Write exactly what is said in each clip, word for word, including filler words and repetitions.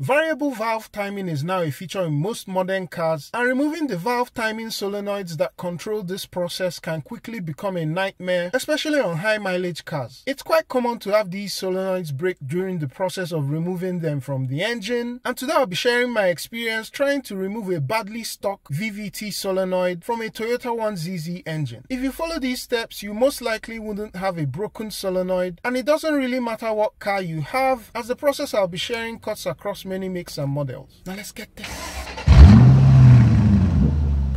Variable valve timing is now a feature in most modern cars, and removing the valve timing solenoids that control this process can quickly become a nightmare, especially on high mileage cars. It's quite common to have these solenoids break during the process of removing them from the engine, and today I'll be sharing my experience trying to remove a badly stuck V V T solenoid from a Toyota one Z Z engine. If you follow these steps, you most likely wouldn't have a broken solenoid, and it doesn't really matter what car you have, as the process I'll be sharing cuts across many makes and models. Now let's get this.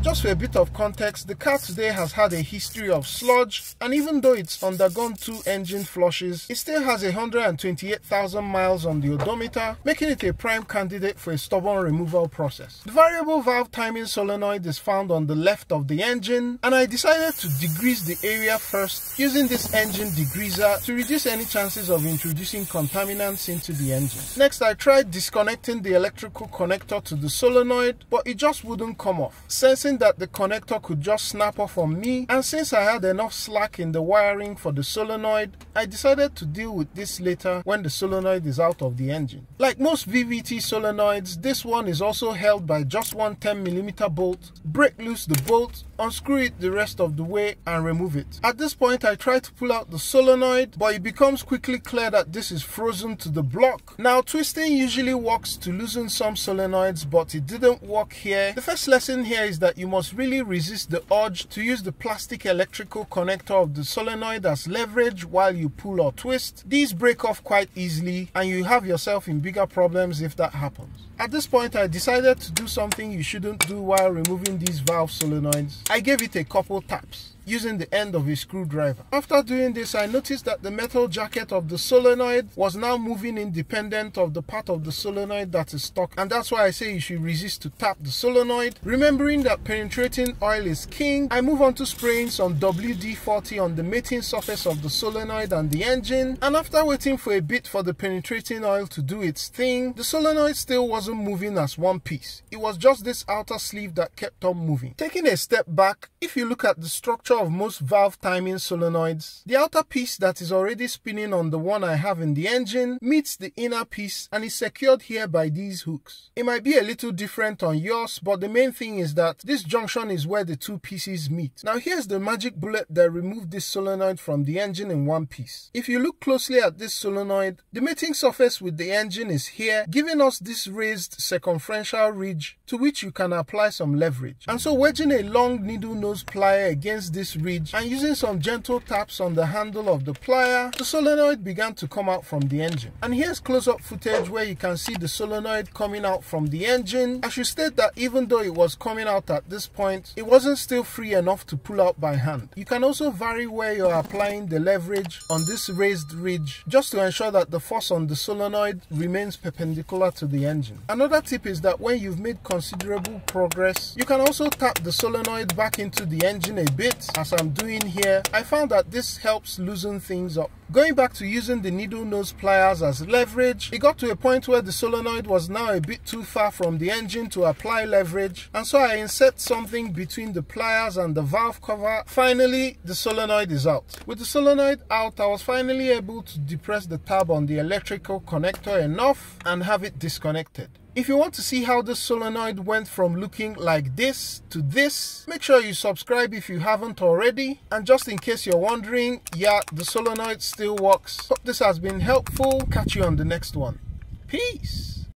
Just for a bit of context, the car today has had a history of sludge, and even though it's undergone two engine flushes, it still has one hundred twenty-eight thousand miles on the odometer, making it a prime candidate for a stubborn removal process. The variable valve timing solenoid is found on the left of the engine, and I decided to degrease the area first using this engine degreaser to reduce any chances of introducing contaminants into the engine. Next, I tried disconnecting the electrical connector to the solenoid, but it just wouldn't come off. Sensing that the connector could just snap off on me, and since I had enough slack in the wiring for the solenoid, I decided to deal with this later when the solenoid is out of the engine. Like most V V T solenoids, this one is also held by just one ten millimeter bolt. Break loose the bolt, unscrew it the rest of the way, and remove it. At this point, I try to pull out the solenoid, but it becomes quickly clear that this is frozen to the block. Now, twisting usually works to loosen some solenoids, but it didn't work here. The first lesson here is that you You must really resist the urge to use the plastic electrical connector of the solenoid as leverage while you pull or twist. These break off quite easily, and you have yourself in bigger problems if that happens. At this point, I decided to do something you shouldn't do while removing these valve solenoids. I gave it a couple taps using the end of a screwdriver. After doing this, I noticed that the metal jacket of the solenoid was now moving independent of the part of the solenoid that is stuck, and that's why I say you should resist to tap the solenoid. Remembering that penetrating oil is king, I move on to spraying some W D forty on the mating surface of the solenoid and the engine, and after waiting for a bit for the penetrating oil to do its thing, the solenoid still wasn't moving as one piece. It was just this outer sleeve that kept on moving. Taking a step back, if you look at the structure of most valve timing solenoids, the outer piece that is already spinning on the one I have in the engine meets the inner piece and is secured here by these hooks. It might be a little different on yours, but the main thing is that this junction is where the two pieces meet. Now here's the magic bullet that removed this solenoid from the engine in one piece. If you look closely at this solenoid, the mating surface with the engine is here, giving us this raised circumferential ridge to which you can apply some leverage. And so wedging a long needle nose plier against this ridge and using some gentle taps on the handle of the plier, the solenoid began to come out from the engine. And here's close-up footage where you can see the solenoid coming out from the engine. I should state that even though it was coming out at this point, it wasn't still free enough to pull out by hand. You can also vary where you're applying the leverage on this raised ridge just to ensure that the force on the solenoid remains perpendicular to the engine. Another tip is that when you've made considerable progress, you can also tap the solenoid back into the engine a bit. As I'm doing here, I found that this helps loosen things up. Going back to using the needle nose pliers as leverage, it got to a point where the solenoid was now a bit too far from the engine to apply leverage, and so I insert something between the pliers and the valve cover. Finally, the solenoid is out. With the solenoid out, I was finally able to depress the tab on the electrical connector enough and have it disconnected. If you want to see how the solenoid went from looking like this to this, make sure you subscribe if you haven't already. And just in case you're wondering, yeah, the solenoid still works. Hope this has been helpful. Catch you on the next one. Peace.